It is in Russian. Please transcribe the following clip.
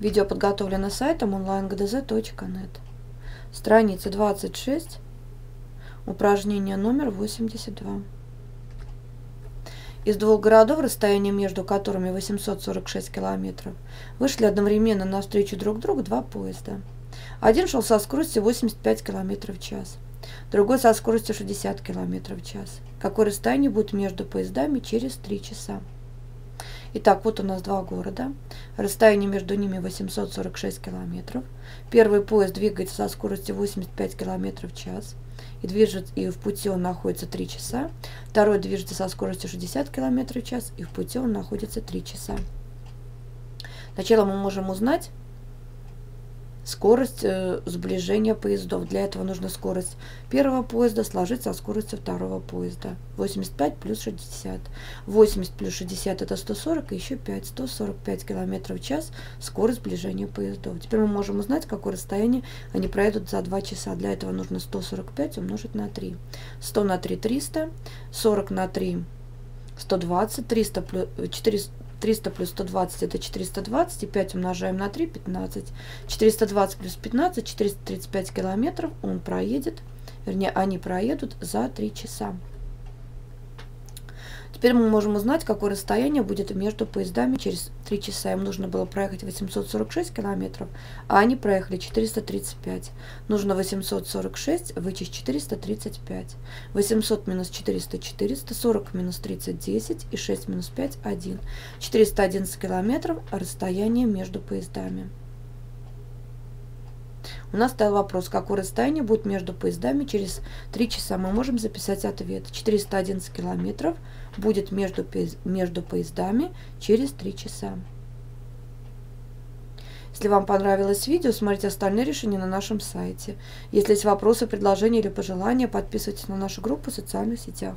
Видео подготовлено сайтом online-gdz.net. Страница 26, упражнение номер 82. Из двух городов, расстояние между которыми 846 километров, вышли одновременно навстречу друг другу два поезда. Один шел со скоростью 85 км в час, другой со скоростью 60 км в час. Какое расстояние будет между поездами через 3 часа? Итак, вот у нас два города, расстояние между ними 846 километров. Первый поезд двигается со скоростью 85 километров в час, и в пути он находится 3 часа. Второй движется со скоростью 60 километров в час, и в пути он находится 3 часа. Сначала мы можем узнать скорость сближения поездов. Для этого нужно скорость первого поезда сложить со скоростью второго поезда. 85 плюс 60. 80 плюс 60 это 140, и еще 5, 145 км в час скорость сближения поездов. Теперь мы можем узнать, какое расстояние они пройдут за 2 часа. Для этого нужно 145 умножить на 3. 100 на 3 – 300, 40 на 3 – 120, 300 плюс 120 это 420, и 5 умножаем на 3 – 15. 420 плюс 15 – 435 километров они проедут за 3 часа. Теперь мы можем узнать, какое расстояние будет между поездами через 3 часа. Им нужно было проехать 846 километров, а они проехали 435. Нужно 846 вычесть 435. 800 минус 400 – 400, 40 минус 30 – 10, и 6 минус 5 – 1. 411 километров расстояние между поездами. У нас стоял вопрос, какое расстояние будет между поездами через 3 часа. Мы можем записать ответ. 411 километров будет между поездами через 3 часа. Если вам понравилось видео, смотрите остальные решения на нашем сайте. Если есть вопросы, предложения или пожелания, подписывайтесь на нашу группу в социальных сетях.